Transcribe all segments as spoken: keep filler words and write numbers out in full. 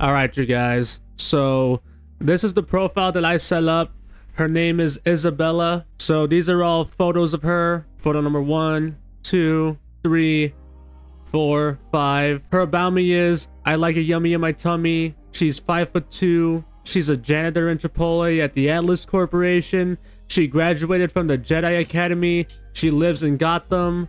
All right, you guys. So this is the profile that I set up. Her name is Isabella. So these are all photos of her. Photo number one, two, three, four, five. Her about me is, I like a yummy in my tummy. She's five foot two. She's a janitor in Tripoli at the Atlas Corporation. She graduated from the Jedi Academy. She lives in Gotham.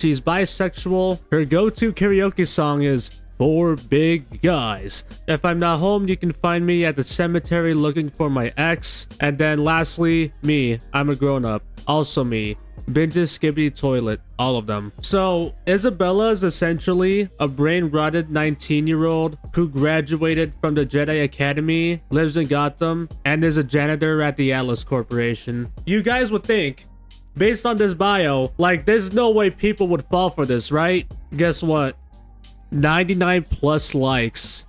She's bisexual. Her go-to karaoke song is Four Big Guys. If I'm not home, you can find me at the cemetery looking for my ex. And then lastly, me. I'm a grown-up. Also me. Binges, skibbity, toilet. All of them. So Isabella is essentially a brain-rotted nineteen-year-old who graduated from the Jedi Academy, lives in Gotham, and is a janitor at the Atlas Corporation. You guys would think, based on this bio, like there's no way people would fall for this, right? Guess what? ninety-nine plus likes.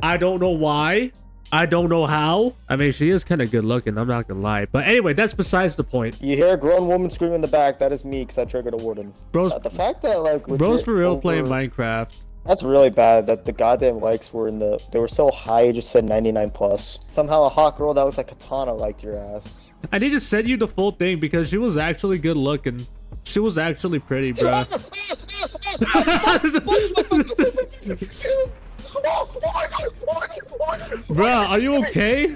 I don't know why. I don't know how. I mean, she is kind of good looking, I'm not gonna lie. But anyway, that's besides the point. You hear a grown woman scream in the back. That is me, because I triggered a warden. Bro's, uh, the fact that like legit, bro's for real over, playing Minecraft. That's really bad that the goddamn likes were in the, they were so high, it just said ninety-nine plus. Somehow a hot girl that was like Katana liked your ass. I need to send you the full thing because she was actually good looking. She was actually pretty, bro. Oh, oh my god! Oh my god! Oh my god! Bro, are you okay?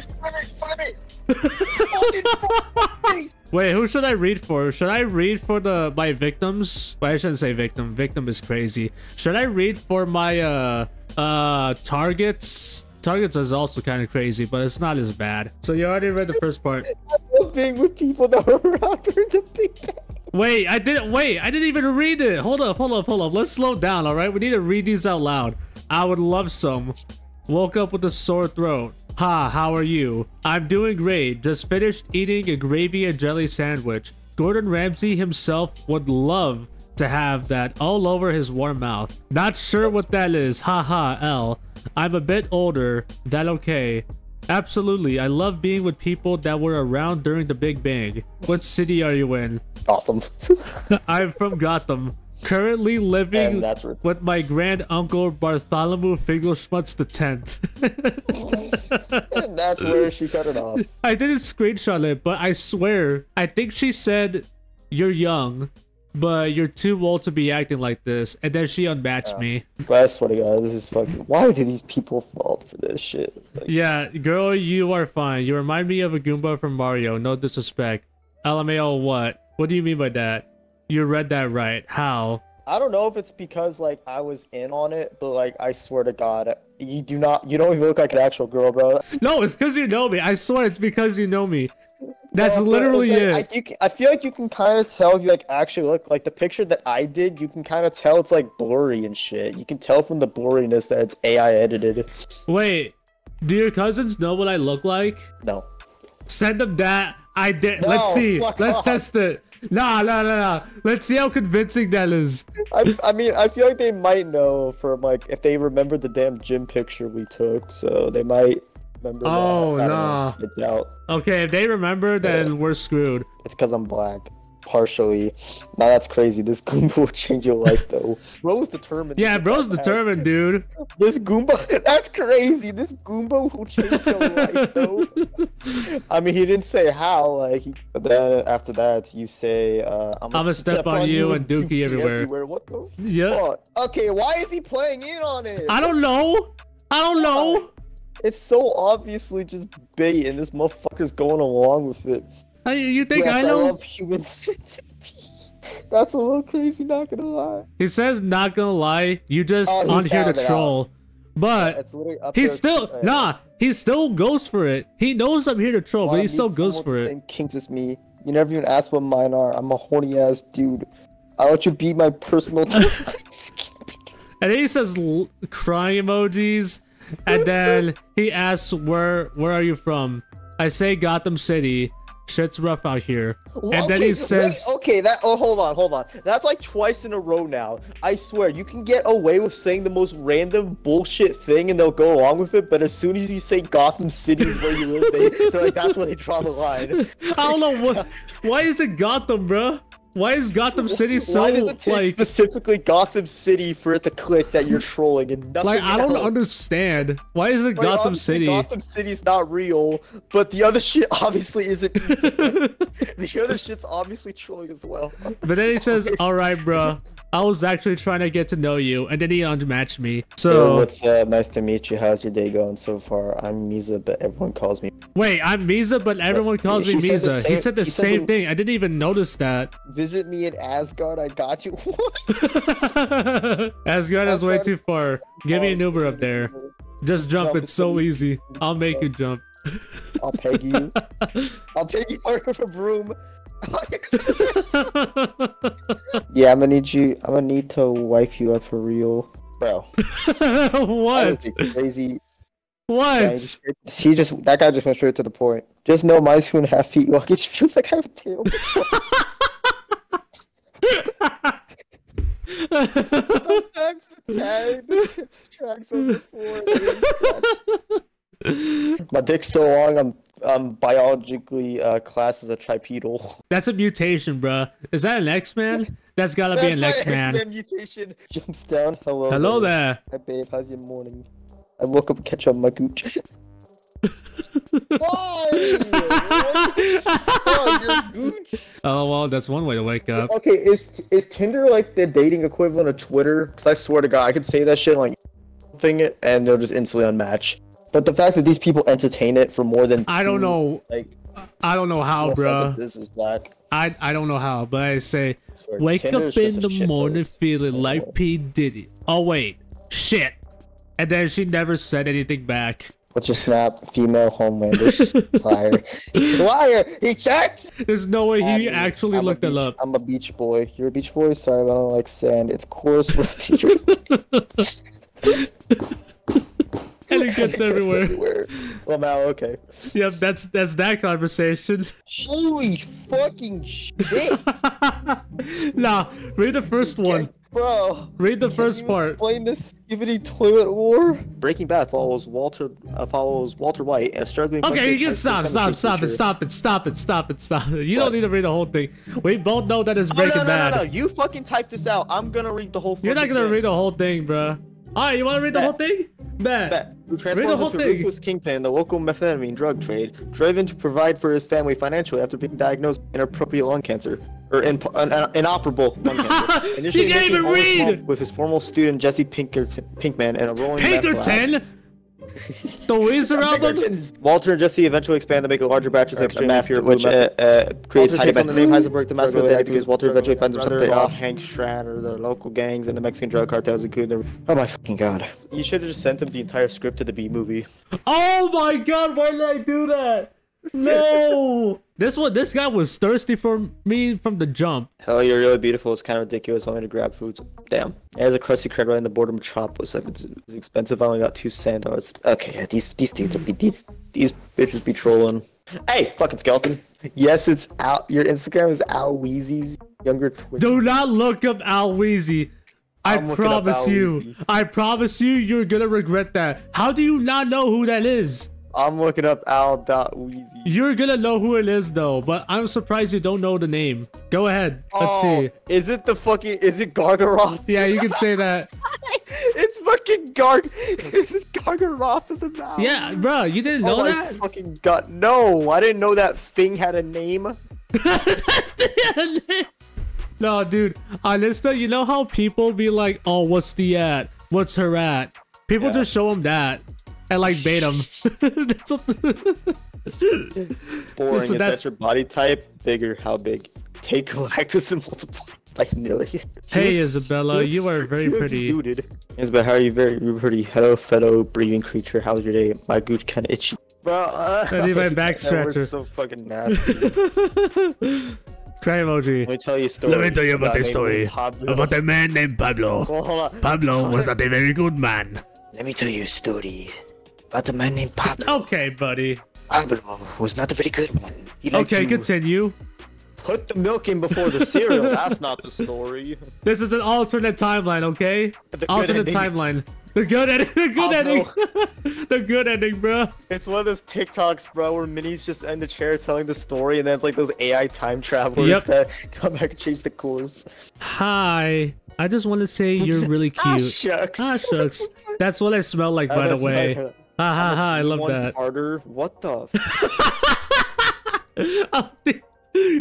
Wait, who should I read for? Should I read for the my victims? Well, I shouldn't say victim. Victim is crazy. Should I read for my uh uh targets? Targets is also kind of crazy, but it's not as bad. So you already read the first part. I love being with people that were around during the Big Bang. Wait, I didn't. Wait, I didn't even read it. Hold up, hold up, hold up. Let's slow down. All right, we need to read these out loud. I would love some. Woke up with a sore throat. Ha, how are you? I'm doing great. Just finished eating a gravy and jelly sandwich. Gordon Ramsay himself would love to have that all over his warm mouth. Not sure what that is. Ha ha, L. I'm a bit older. That okay? Absolutely. I love being with people that were around during the Big Bang. What city are you in? Gotham. I'm from Gotham. Currently living with my grand uncle Bartholomew Figelschmutz the tenth. That's where she cut it off. I didn't screenshot it, but I swear, I think she said, "You're young, but you're too old to be acting like this," and then she unmatched yeah. me. But I swear to God, this is fucking. Why do these people fall for this shit? Like... Yeah, girl, you are fine. You remind me of a Goomba from Mario. No disrespect. L M A O, what? What do you mean by that? You read that right. How? I don't know if it's because like I was in on it, but like I swear to God, you do not, you don't even look like an actual girl, bro. No, it's because you know me. I swear it's because you know me. That's no, literally like, it. I, you can, I feel like you can kind of tell if you like actually look like the picture that I did. You can kind of tell it's like blurry and shit. You can tell from the blurriness that it's A I edited. Wait, do your cousins know what I look like? No. Send them that. I did. No, Let's see. Let's off. test it. Nah, nah, nah, nah. Let's see how convincing that is. I, I mean, I feel like they might know from, like, if they remember the damn gym picture we took, so they might remember oh, that. Oh, nah. It's out. Okay, if they remember, then yeah. we're screwed. It's because I'm black. Partially. Now that's crazy. This Goomba will change your life, though. Bro's determined. Yeah, bro's determined, dude. This Goomba, that's crazy. This Goomba will change your life, though. I mean, he didn't say how. Like, he, but then after that, you say, uh, "I'm gonna step, step on, on you and Dookie you everywhere." everywhere. What the? Yeah. Oh, okay. Why is he playing in on it? I don't know. I don't know. It's so obviously just bait, and this motherfucker's going along with it. I, you think yes, I know? I love human That's a little crazy, not gonna lie. He says, "Not gonna lie." You just oh, on here to troll, out. but yeah, he's still right. nah. He still goes for it. He knows I'm here to troll, well, but he still goes for it. Same kinks as me. You never even asked what mine are. I'm a horny ass dude. I let you be my personal. And then he says crying emojis, and then he asks, "Where, where are you from?" I say, "Gotham City." Shit's rough out here. And okay, then he says wait, okay that oh hold on hold on that's like twice in a row now. I swear you can get away with saying the most random bullshit thing and they'll go along with it, but as soon as you say Gotham City is where you live, they, they're like that's where they draw the line. I don't know what why is it Gotham, bro? Why is Gotham City so Why does it take like specifically Gotham City for it to click that you're trolling and nothing Like else? I don't understand. Why is it like, Gotham City? Gotham City's not real, but the other shit obviously isn't. The other shit's obviously trolling as well. But then he says, "All right, bro, I was actually trying to get to know you," and then he unmatched me. So hey, what's uh, nice to meet you. How's your day going so far? I'm Miza, but everyone calls me. Wait, I'm Miza, but everyone calls me Miza. Said same, he said the he same said thing. I didn't even notice that. Visit me in Asgard, I got you. What? Asgard, Asgard is way too far. Give me an Uber up there. Just jump, it's so easy. I'll make you jump. I'll peg you. I'll take you out of a broom. Yeah, I'm gonna need you. I'm gonna need to wife you up for real, bro. What? Crazy. What? He just that guy just went straight to the point. Just know my two and a half feet long. It feels like I have a tail. Sometimes the tag, the tips tracks on the floor. My dick's so long, I'm um biologically uh, classed as a tripedal. That's a mutation, bruh. Is that an X-Man? That's gotta That's be an X-Man. X-Man mutation. Jumps down. Hello. Hello there. Hi babe. How's your morning? I woke up and catch up my gooch. Why? Oh, you're gooch? Oh, well, that's one way to wake up. Okay, is is Tinder like the dating equivalent of Twitter? Because I swear to God, I could say that shit like thing it, and they'll just instantly unmatch. But the fact that these people entertain it for more than I two, don't know, like I don't know how, bro. This is black. I I don't know how, but I say I wake Tinder's up in the morning post. feeling oh. like P Diddy. Oh wait, shit, and then she never said anything back. What's your snap? Female Homelander. Liar. Liar! He checked! There's no way he I'm actually I'm looked that up. I'm a beach boy. You're a beach boy? Sorry, I don't like sand. It's coarse. And it gets everywhere. everywhere. Well, now, okay. Yep, that's that's that conversation. Holy fucking shit! Nah, read the first one. Bro, read the first part. Explain this Skibidi toilet war. Breaking Bad follows Walter uh, follows Walter White and struggling. Okay, you can stop, stop, stop it, stop it, stop it, stop it, stop it. You what? don't need to read the whole thing. We both know that it's Breaking oh, no, no, Bad. No, no, no, you fucking type this out. I'm gonna read the whole thing. You're not gonna thing. read the whole thing, bro. All right, you wanna read Bet. the whole thing? Bet. Bet. Who transforms into thing. a ruthless kingpin in the local methamphetamine drug trade, driven to provide for his family financially after being diagnosed with inappropriate lung cancer. Or in, an, an, inoperable lung cancer. Initially he can't even read! With his former student Jesse Pinkerton, Pinkman and a rolling Pinkerton? The Weezer album? Walter and Jesse eventually expand to make a larger batch of extreme mafia, which uh, uh, creates Heisenberg. Walter the name Heisenberg, the master of the activities. Walter eventually finds himself they off Hank Schrader, the local gangs, and the Mexican drug cartels, including the... Oh my fucking god. You should have just sent him the entire script to the B-movie. Oh my god, why did I do that? No! This one, this guy was thirsty for me from the jump. Hell, you're really beautiful. It's kind of ridiculous. I only to grab foods. Damn. There's a Krusty Krab right in the border of Metropolis. If it's, it's expensive, I only got two sand dollars. Okay, yeah, these these dudes be these these bitches be trolling. Hey, fucking skeleton. Yes, it's Al. Your Instagram is Al Wheezy's younger twin. Do not look up Al Wheezy. I I'm promise you. Wheezy. I promise you, you're gonna regret that. How do you not know who that is? I'm looking up Al.Wheezy. You're gonna know who it is though, but I'm surprised you don't know the name. Go ahead. Let's oh, see. Is it the fucking is it Gargaroth? Yeah, you can say that. It's fucking Garg It's Gargaroth of the mouth. Yeah, bro, you didn't oh know my that? Fucking god. No, I didn't know that thing had a name. No, dude, Alista, you know how people be like, "Oh, what's the at? What's her at?" People yeah. just show them that. And like bait him. That's boring. So if that's... that's your body type, bigger. How big? Take Galactus and multiply by a million. Hey Isabella, you are very pretty. Isabella, how are you? Very pretty. Hello, fellow breathing creature. How's your day? My gooch kind of itchy. Bro, uh, I need my back scratcher. So fucking nasty. Cry emoji. Let me tell you a story. Let me tell you about a story about a man named Pablo. Well, hold on. Pablo was not a very good man. Let me tell you a story. About a man named Pablo. Okay, buddy. Pablo was not a very good man. He liked okay, to continue. Put the milk in before the cereal. That's not the story. This is an alternate timeline, okay? The alternate timeline. The good ending. The good ending. The good ending, bro. It's one of those TikToks, bro, where Minnie's just in the chair telling the story, and then it's like those A I time travelers yep. that come back and change the course. Hi. I just want to say you're really cute. Ah, shucks. Ah, shucks. That's what I smell like, by the way. Ha ha ha, I love that. Harder. What the? Oh,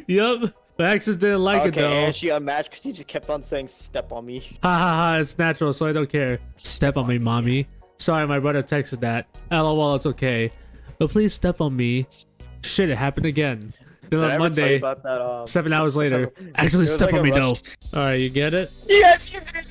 yep. Maxis didn't like okay, it though. And she unmatched because she just kept on saying "step on me." Ha ha ha! It's natural, so I don't care. Step on me, mommy. Sorry, my brother texted that. L O L. It's okay, but please step on me. Shit, it happened again. Then on Monday, about that, um, seven hours later, actually step like on me though. All right, you get it? Yes, you did.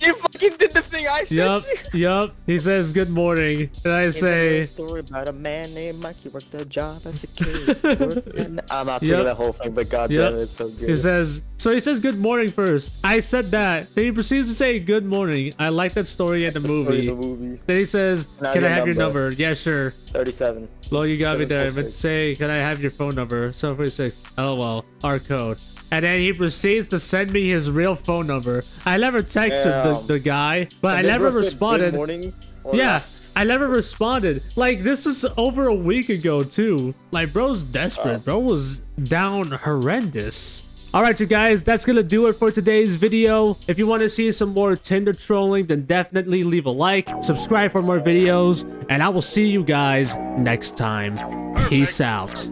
You fucking did the thing I said. Yup, yup. He says good morning, and I say. A story about a man named Mike who worked a job as a kid. I'm not saying yep. that whole thing, but goddamn, yep. it's so good. He says. So he says good morning first. I said that. Then he proceeds to say good morning. I like that story in the movie. The movie. Then he says, now "Can I have number. your number?" Yeah, sure. thirty-seven. Well, you got me there. But say, "Can I have your phone number?" seven forty-six. L O L. R code. And then he proceeds to send me his real phone number. I never texted yeah. the, the guy, but I never responded. Yeah, that? I never responded. Like, this is over a week ago, too. Like, bro's desperate. Uh, Bro was down horrendous. All right, you guys, that's going to do it for today's video. If you want to see some more Tinder trolling, then definitely leave a like, subscribe for more videos, and I will see you guys next time. Peace out.